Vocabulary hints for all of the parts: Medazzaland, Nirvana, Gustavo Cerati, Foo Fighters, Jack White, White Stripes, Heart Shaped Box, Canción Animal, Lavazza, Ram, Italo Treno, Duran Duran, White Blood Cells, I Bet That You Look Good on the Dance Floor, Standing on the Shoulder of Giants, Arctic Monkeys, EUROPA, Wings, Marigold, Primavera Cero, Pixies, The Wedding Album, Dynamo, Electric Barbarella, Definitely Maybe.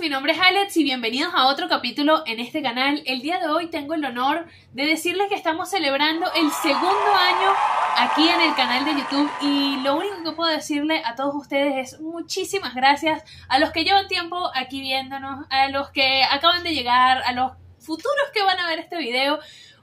mi nombre es Alex y bienvenidos a otro capítulo en este canal. El día de hoy tengo el honor de decirles que estamos celebrando el segundo año aquí en el canal de YouTube y lo único que puedo decirle a todos ustedes es muchísimas gracias a los que llevan tiempo aquí viéndonos, a los que acaban de llegar, a los futuros que van a ver este video.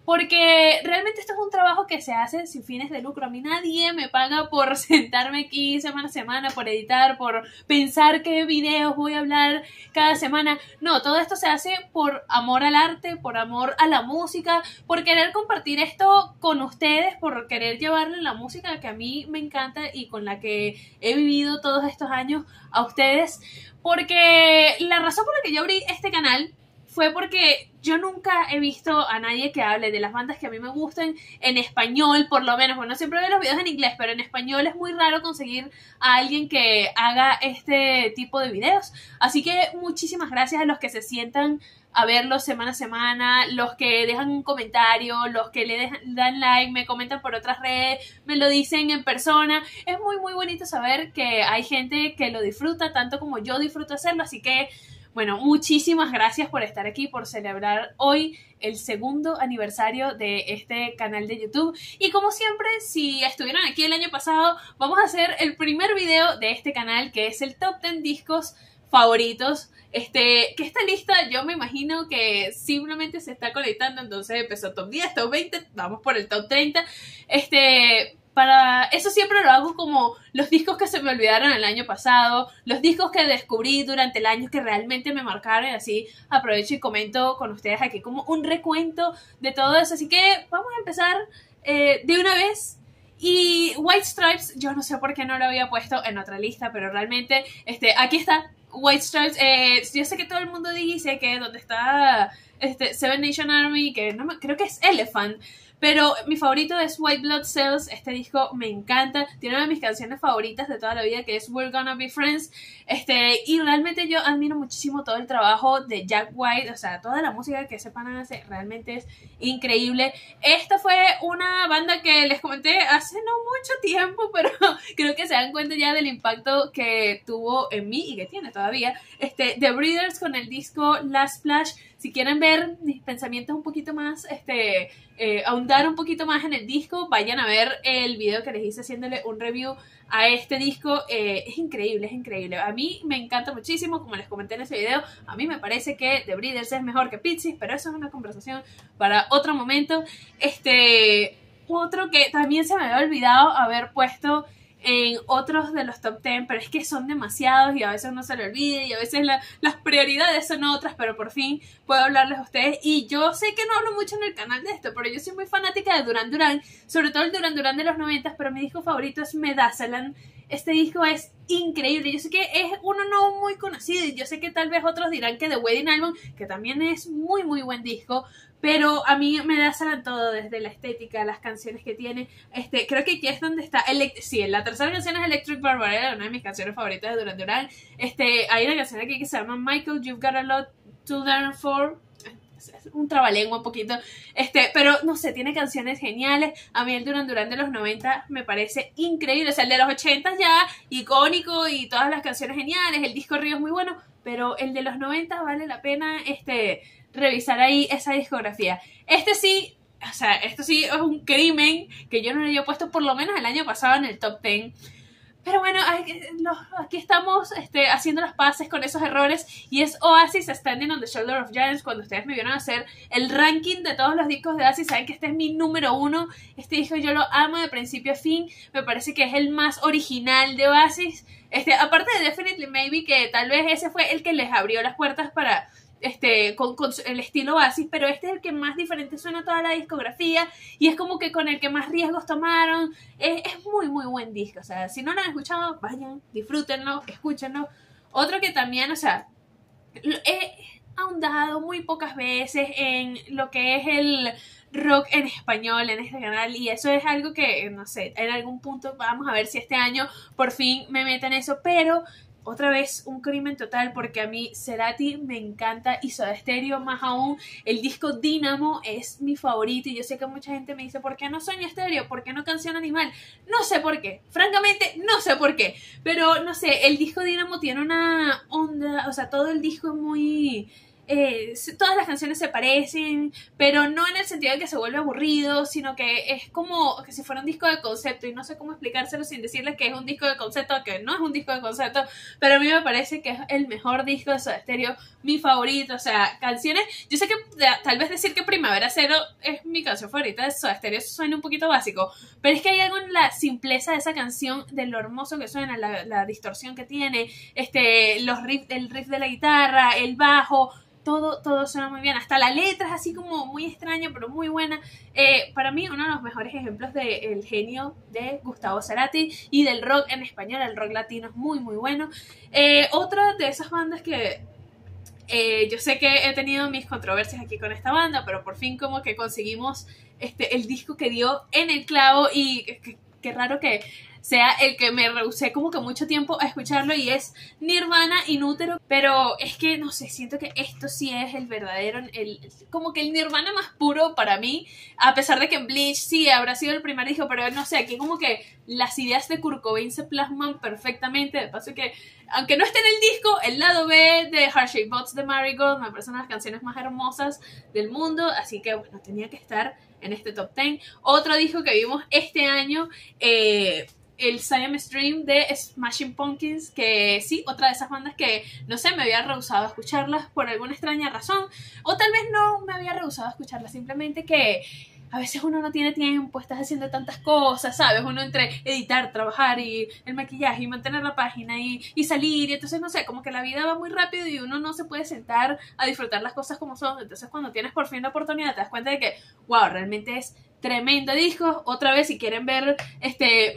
Porque realmente esto es un trabajo que se hace sin fines de lucro. A mí nadie me paga por sentarme aquí semana a semana, por editar, por pensar qué videos voy a hablar cada semana. No, todo esto se hace por amor al arte, por amor a la música, por querer compartir esto con ustedes, por querer llevarle la música que a mí me encanta y con la que he vivido todos estos años a ustedes. Porque la razón por la que yo abrí este canal fue porque yo nunca he visto a nadie que hable de las bandas que a mí me gustan en español, por lo menos. Bueno, siempre veo los videos en inglés, pero en español es muy raro conseguir a alguien que haga este tipo de videos. Así que muchísimas gracias a los que se sientan a verlos semana a semana, los que dejan un comentario, los que le dan like, me comentan por otras redes, me lo dicen en persona. Es muy muy bonito saber que hay gente que lo disfruta tanto como yo disfruto hacerlo, así que bueno, muchísimas gracias por estar aquí, por celebrar hoy el segundo aniversario de este canal de YouTube. Y como siempre, si estuvieron aquí el año pasado, vamos a hacer el primer video de este canal, que es el Top 10 Discos Favoritos. Que esta lista yo me imagino que simplemente se está conectando, entonces empezó Top 10, Top 20, vamos por el Top 30. Para eso siempre lo hago como los discos que se me olvidaron el año pasado, los discos que descubrí durante el año que realmente me marcaron, y así aprovecho y comento con ustedes aquí como un recuento de todo eso. Así que vamos a empezar de una vez. Y White Stripes, yo no sé por qué no lo había puesto en otra lista, pero realmente aquí está White Stripes. Yo sé que todo el mundo dice que donde está Seven Nation Army, que no me, creo que es Elephant, pero mi favorito es White Blood Cells. Este disco me encanta, tiene una de mis canciones favoritas de toda la vida, que es We're Gonna Be Friends. Y realmente yo admiro muchísimo todo el trabajo de Jack White, o sea, toda la música que ese pana hace realmente es increíble. Esta fue una banda que les comenté hace no mucho tiempo, pero creo que se dan cuenta ya del impacto que tuvo en mí y que tiene todavía. The Breeders con el disco Last Splash. Si quieren ver mis pensamientos un poquito más, ahondar un poquito más en el disco, vayan a ver el video que les hice haciéndole un review a este disco. Es increíble, es increíble. A mí me encanta muchísimo, como les comenté en ese video, a mí me parece que The Breeders es mejor que Pixies, pero eso es una conversación para otro momento. Otro que también se me había olvidado haber puesto en otros de los top 10, pero es que son demasiados y a veces no se lo olvide y a veces las prioridades son otras, pero por fin puedo hablarles a ustedes. Y yo sé que no hablo mucho en el canal de esto, pero yo soy muy fanática de Duran Duran, sobre todo el Duran Duran de los 90, pero mi disco favorito es Medazzaland. Este disco es increíble, yo sé que es uno no muy conocido y yo sé que tal vez otros dirán que The Wedding Album, que también es muy muy buen disco, pero a mí me da salan todo, desde la estética, las canciones que tiene. Creo que aquí es donde está, sí, la tercera canción es Electric Barbarella, una de mis canciones favoritas de Duran Duran. Hay una canción aquí que se llama Michael, You've Got a Lot to Learn For. Es un trabalengua un poquito, pero no sé, tiene canciones geniales. A mí el Duran Duran de los 90 me parece increíble, o sea, el de los 80 ya icónico y todas las canciones geniales, el disco Río es muy bueno, pero el de los 90 vale la pena revisar ahí esa discografía. Sí, o sea, esto sí es un crimen que yo no le había puesto por lo menos el año pasado en el top 10. Pero bueno, aquí estamos haciendo las paces con esos errores, y es Oasis, Standing on the Shoulder of Giants. Cuando ustedes me vieron hacer el ranking de todos los discos de Oasis, saben que este es mi número uno. Este disco yo lo amo de principio a fin, me parece que es el más original de Oasis. Aparte de Definitely Maybe, que tal vez ese fue el que les abrió las puertas para con el estilo Oasis, pero este es el que más diferente suena toda la discografía y es como que con el que más riesgos tomaron. Es muy muy buen disco, o sea, si no lo han escuchado, vayan, disfrútenlo, escúchenlo. Otro que también, o sea, he ahondado muy pocas veces en lo que es el rock en español en este canal, y eso es algo que, no sé, en algún punto vamos a ver si este año por fin me meto en eso, pero otra vez un crimen total, porque a mí Cerati me encanta y Soda Stereo más aún. El disco Dynamo es mi favorito y yo sé que mucha gente me dice, ¿por qué no Soda Stereo? ¿Por qué no Canción Animal? No sé por qué, francamente no sé por qué, pero no sé, el disco Dynamo tiene una onda, o sea, todo el disco es muy... todas las canciones se parecen, pero no en el sentido de que se vuelve aburrido, sino que es como que si fuera un disco de concepto, y no sé cómo explicárselo sin decirles que es un disco de concepto, que no es un disco de concepto, pero a mí me parece que es el mejor disco de Soda Stereo, mi favorito. O sea, canciones, yo sé que tal vez decir que Primavera Cero es mi canción favorita de Soda Stereo suena un poquito básico, pero es que hay algo en la simpleza de esa canción, de lo hermoso que suena, la distorsión que tiene, los riffs, el riff de la guitarra, el bajo, todo suena muy bien, hasta la letra es así como muy extraña pero muy buena. Para mí uno de los mejores ejemplos del genio de Gustavo Cerati y del rock en español. El rock latino es muy bueno. Otra de esas bandas que yo sé que he tenido mis controversias aquí con esta banda, pero por fin como que conseguimos el disco que dio en el clavo, y qué raro que sea el que me rehusé como que mucho tiempo a escucharlo, y es Nirvana, In Utero. Pero es que, no sé, siento que esto sí es el verdadero, como que el Nirvana más puro para mí, a pesar de que en Bleach sí habrá sido el primer disco, pero no sé, aquí como que las ideas de Kurt Cobain se plasman perfectamente. De paso que, aunque no esté en el disco, el lado B de Heart Shaped Box de Marigold me parecen las canciones más hermosas del mundo, así que bueno, tenía que estar en este top 10. Otro disco que vimos este año, el Siamese Dream de Smashing Pumpkins, que sí, otra de esas bandas que, no sé, me había rehusado a escucharlas por alguna extraña razón, o tal vez no me había rehusado a escucharlas, simplemente que a veces uno no tiene tiempo, estás haciendo tantas cosas, ¿sabes? Uno entre editar, trabajar y el maquillaje y mantener la página y salir, y entonces no sé, como que la vida va muy rápido y uno no se puede sentar a disfrutar las cosas como son. Entonces cuando tienes por fin la oportunidad te das cuenta de que, wow, realmente es tremendo disco. Otra vez, si quieren ver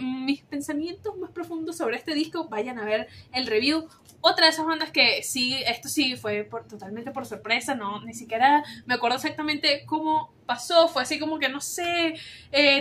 mis pensamientos más profundos sobre este disco, vayan a ver el review. Otra de esas bandas que sí, esto sí fue totalmente por sorpresa, no, ni siquiera me acuerdo exactamente cómo pasó, fue así como que no sé,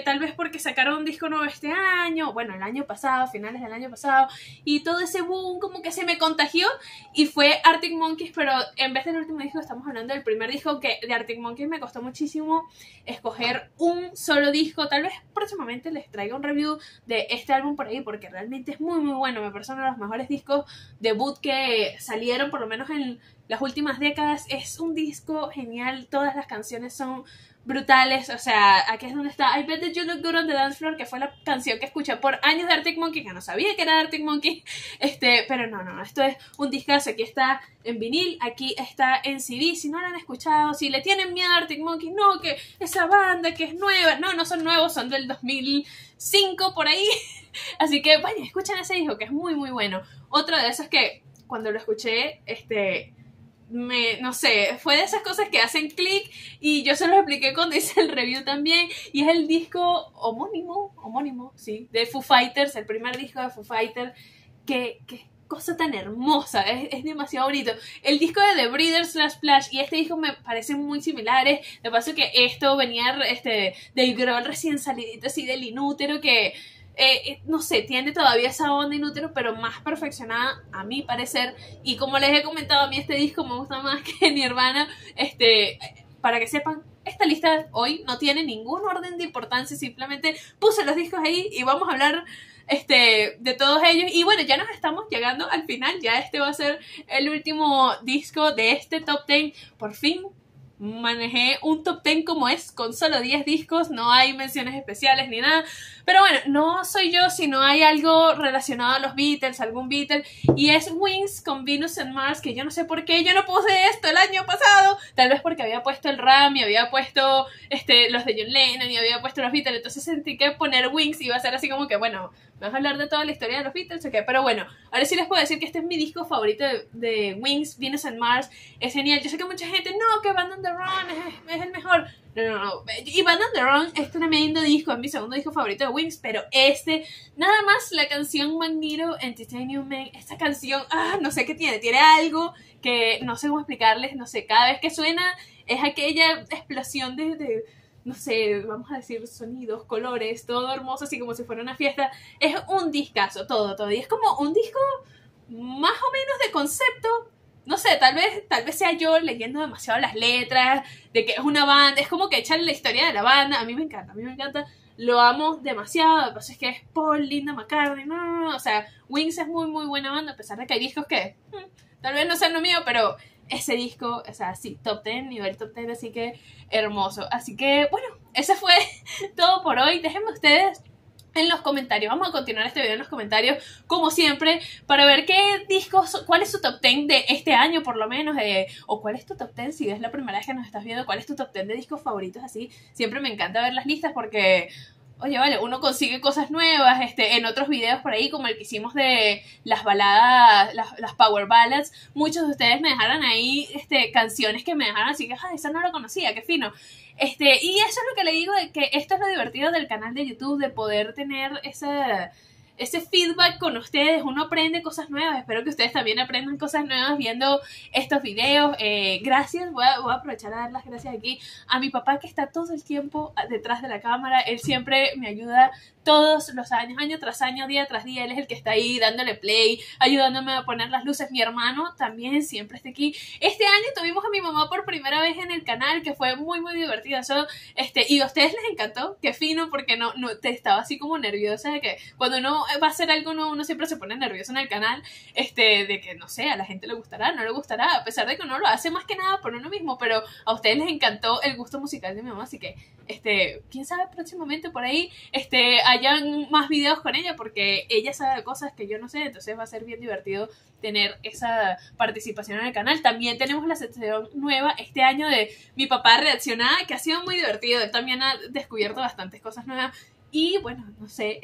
tal vez porque sacaron un disco nuevo este año, bueno, el año pasado, finales del año pasado, y todo ese boom como que se me contagió, y fue Arctic Monkeys, pero en vez del último disco estamos hablando del primer disco, que de Arctic Monkeys me costó muchísimo escoger un solo disco. Tal vez próximamente les traiga un review de este álbum por ahí, porque realmente es muy bueno, me parece uno de los mejores discos debut que salieron, por lo menos en las últimas décadas. Es un disco genial, todas las canciones son brutales. O sea, aquí es donde está I Bet That You Look Good on the Dance Floor, que fue la canción que escuché por años de Arctic Monkeys, que no sabía que era de Arctic Monkeys, pero no, esto es un discazo. Aquí está en vinil, aquí está en CD, si no lo han escuchado, si le tienen miedo a Arctic Monkeys, no, que esa banda que es nueva, no son nuevos, son del 2005 por ahí, así que bueno, escuchen ese disco que es muy bueno. Otro de esos que cuando lo escuché, no sé, fue de esas cosas que hacen clic, y yo se los expliqué cuando hice el review también, y es el disco homónimo, sí, de Foo Fighters, el primer disco de Foo Fighters. Que cosa tan hermosa, es demasiado bonito. El disco de The Breeders, Last Splash, y este disco me parecen muy similares. De paso que esto venía del growl recién salidito así del In Utero, que no sé, tiene todavía esa onda In Utero, pero más perfeccionada a mi parecer. Y como les he comentado, a mí este disco me gusta más que Nirvana. Para que sepan, esta lista hoy no tiene ningún orden de importancia, simplemente puse los discos ahí y vamos a hablar de todos ellos. Y bueno, ya nos estamos llegando al final, ya este va a ser el último disco de este top 10. Por fin manejé un top 10 como es, con solo 10 discos, no hay menciones especiales ni nada. Pero bueno, no soy yo si no hay algo relacionado a los Beatles, algún Beatle, y es Wings con Venus and Mars, que yo no sé por qué yo no puse esto el año pasado, tal vez porque había puesto el Ram y había puesto los de John Lennon y había puesto los Beatles, entonces sentí que poner Wings iba a ser así como que, bueno, vamos a hablar de toda la historia de los Beatles, ¿ok? Pero bueno, ahora sí les puedo decir que este es mi disco favorito de Wings, Venus and Mars. Es genial. Yo sé que mucha gente, no, que Band on the Run es el mejor. No. Y Band on the Run es tremendo disco, es mi segundo disco favorito de Wings, pero nada más la canción Magneto, Entertainment Man, esta canción, no sé qué tiene algo que no sé cómo explicarles, no sé, cada vez que suena es aquella explosión de no sé, vamos a decir sonidos, colores, todo hermoso, así como si fuera una fiesta. Es un discazo, todo. Y es como un disco más o menos de concepto. No sé, tal vez sea yo leyendo demasiado las letras, de que es una banda, es como que echan la historia de la banda. A mí me encanta, lo amo demasiado. Lo que pasa es que es Paul, Linda McCartney, no, o sea, Wings es muy muy buena banda, a pesar de que hay discos que tal vez no sean lo mío, pero ese disco, o sea, sí, top 10, nivel top 10, así que hermoso. Así que, bueno, eso fue todo por hoy. Déjenme ustedes en los comentarios, vamos a continuar este video en los comentarios, como siempre, para ver qué discos, cuál es su top 10 de este año, por lo menos, o cuál es tu top 10, si es la primera vez que nos estás viendo, cuál es tu top 10 de discos favoritos, así, siempre me encanta ver las listas porque... Oye, vale, uno consigue cosas nuevas, en otros videos por ahí, como el que hicimos de las baladas, las power ballads, muchos de ustedes me dejaron ahí, canciones que me dejaron así que, ah, esa no la conocía, qué fino. Y eso es lo que le digo, de que esto es lo divertido del canal de YouTube, de poder tener ese feedback con ustedes. Uno aprende cosas nuevas, espero que ustedes también aprendan cosas nuevas viendo estos videos. Gracias, voy a aprovechar a dar las gracias aquí a mi papá, que está todo el tiempo detrás de la cámara. Él siempre me ayuda todos los años, año tras año, día tras día. Él es el que está ahí dándole play, ayudándome a poner las luces. Mi hermano también siempre está aquí. Este año tuvimos a mi mamá por primera vez en el canal, que fue muy muy divertido. Eso, y a ustedes les encantó, qué fino, porque no te estaba así como nerviosa, de que cuando uno va a hacer algo, uno siempre se pone nervioso en el canal, de que, no sé, a la gente le gustará, no le gustará, a pesar de que uno lo hace más que nada por uno mismo, pero a ustedes les encantó el gusto musical de mi mamá, así que, quién sabe, próximamente por ahí, hayan más videos con ella, porque ella sabe cosas que yo no sé, entonces va a ser bien divertido tener esa participación en el canal. También tenemos la sección nueva este año de mi papá reaccionada, que ha sido muy divertido, él también ha descubierto bastantes cosas nuevas, y bueno, no sé,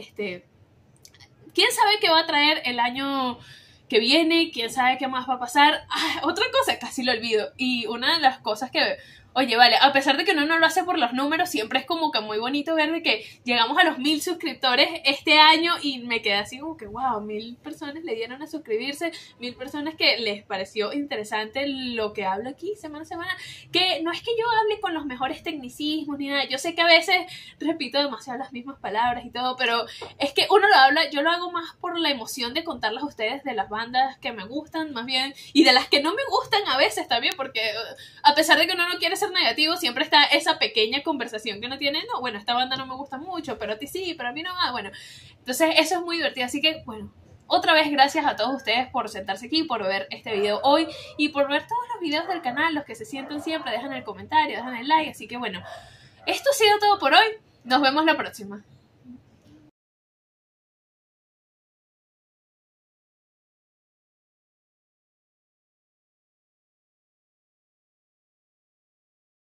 ¿quién sabe qué va a traer el año que viene? ¿Quién sabe qué más va a pasar? Ah, otra cosa, casi lo olvido. Y una de las cosas que... Oye, vale, a pesar de que uno no lo hace por los números, siempre es como que muy bonito ver de que llegamos a los 1000 suscriptores este año, y me quedé así como que wow, 1000 personas le dieron a suscribirse, 1000 personas que les pareció interesante lo que hablo aquí semana a semana, que no es que yo hable con los mejores tecnicismos ni nada, yo sé que a veces repito demasiado las mismas palabras y todo, pero es que uno lo habla, yo lo hago más por la emoción de contarles a ustedes de las bandas que me gustan más bien, y de las que no me gustan a veces también, porque a pesar de que uno no quiere ser negativo, siempre está esa pequeña conversación que no tiene, no, bueno, esta banda no me gusta mucho, pero a ti sí, pero a mí no va, bueno, entonces eso es muy divertido, así que bueno, otra vez gracias a todos ustedes por sentarse aquí, por ver este video hoy y por ver todos los videos del canal, los que se sientan siempre, dejan el comentario, dejan el like, así que bueno, esto ha sido todo por hoy, nos vemos la próxima.